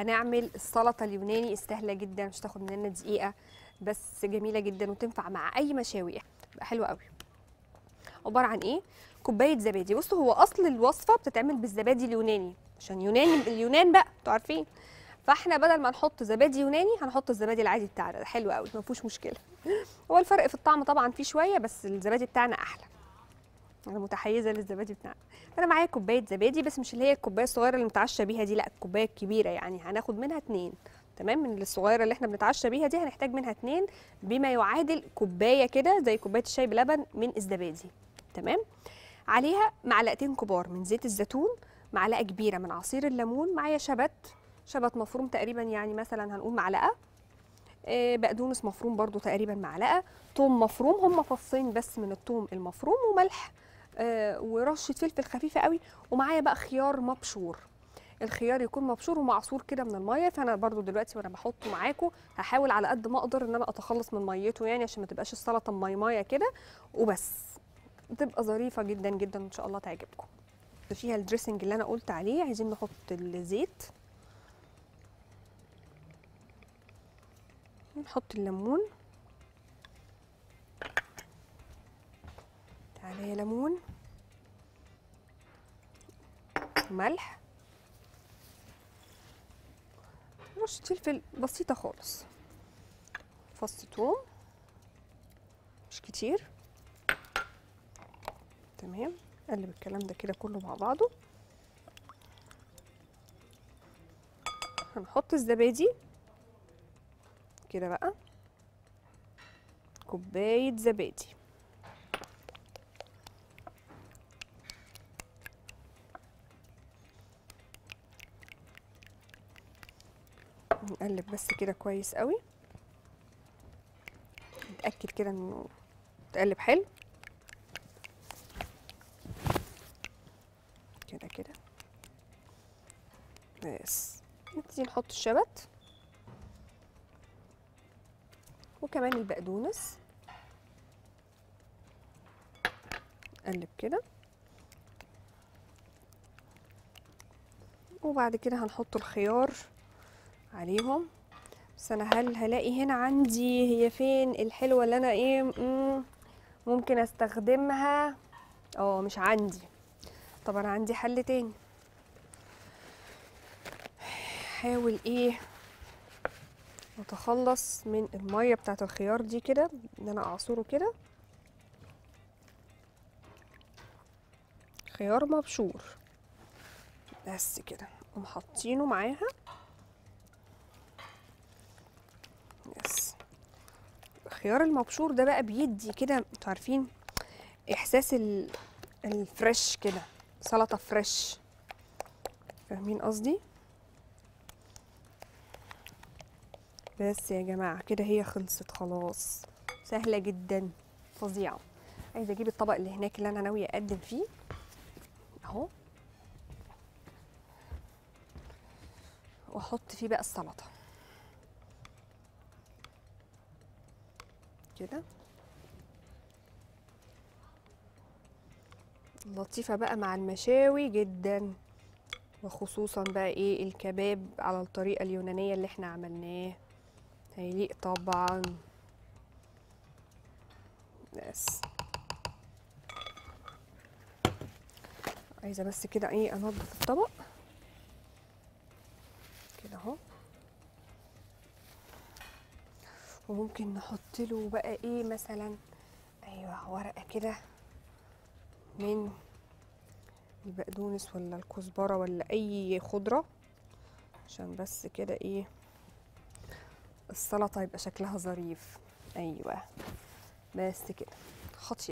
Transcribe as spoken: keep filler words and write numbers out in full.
هنعمل السلطه اليوناني، سهله جدا مش هتاخد مننا دقيقه بس، جميله جدا وتنفع مع اي مشاوي، بتبقى حلوه قوي. عباره عن ايه؟ كوبايه زبادي. بصوا هو اصل الوصفه بتتعمل بالزبادي اليوناني عشان يوناني اليونان بقى انتوا عارفين، فاحنا بدل ما نحط زبادي يوناني هنحط الزبادي العادي بتاعنا ده، حلو قوي ما فيهوش مشكله. هو الفرق في الطعم طبعا فيه شويه بس الزبادي بتاعنا احلى، انا متحيزه للزبادي بتاعنا. انا معايا كوبايه زبادي بس مش اللي هي الكوبايه الصغيره اللي بنتعشى بيها دي، لا الكوبايه الكبيره يعني هناخد منها اتنين، تمام؟ من الصغيره اللي احنا بنتعشى بيها دي هنحتاج منها اتنين بما يعادل كوبايه كده زي كوبايه الشاي بلبن من الزبادي، تمام؟ عليها معلقتين كبار من زيت الزيتون، معلقه كبيره من عصير الليمون، معايا شبت شبت مفروم تقريبا يعني مثلا هنقول معلقه، بقدونس مفروم برضو تقريبا معلقه، ثوم مفروم هم فصين بس من الثوم المفروم، وملح ورشه فلفل خفيفه قوي، ومعايا بقى خيار مبشور. الخيار يكون مبشور ومعصور كده من الميه، فانا برضو دلوقتي وانا بحطه معاكم هحاول على قد ما اقدر ان انا اتخلص من ميته يعني عشان ما تبقاش السلطه ميمايه كده وبس، بتبقى ظريفه جدا جدا ان شاء الله تعجبكم. فيها الدريسنج اللي انا قلت عليه. عايزين نحط الزيت، نحط الليمون، تعالى يا ليمون، ملح، رشة فلفل بسيطة خالص، فص ثوم مش كتير، تمام. نقلب الكلام ده كده كله مع بعضه. هنحط الزبادي كده بقى، كوباية زبادي، نقلب بس كده كويس قوي، نتأكد كده انه تقلب حلو كده كده بس. نبتدي نحط الشبت وكمان البقدونس، نقلب كده، وبعد كده هنحط الخيار عليهم. بس انا هل هلاقي هنا عندي هي فين الحلوه اللي انا ايه ممكن استخدمها؟ اه مش عندي. طب انا عندي حل تاني، حاول ايه اتخلص من الميه بتاعه الخيار دي كده ان انا اعصره كده. خيار مبشور بس كده، قوم حاطينه معاها بس. الخيار المبشور ده بقى بيدي كده انتوا عارفين احساس الفريش كده، سلطه فريش، فاهمين قصدي؟ بس يا جماعه كده هي خلصت خلاص، سهله جدا فظيعه. عايزه اجيب الطبق اللي هناك اللي انا ناويه اقدم فيه اهو، واحط فيه بقى السلطه كده لطيفه بقى مع المشاوي جدا، وخصوصا بقى ايه الكباب على الطريقه اليونانيه اللي احنا عملناه هيليق طبعا بس. عايزه بس كده ايه انضف الطبق كده اهو، وممكن نحط له بقى ايه مثلا ايوه ورقه كده من البقدونس ولا الكزبره ولا اي خضره عشان بس كده ايه السلطه يبقى شكلها ظريف. ايوه بس كده خطير.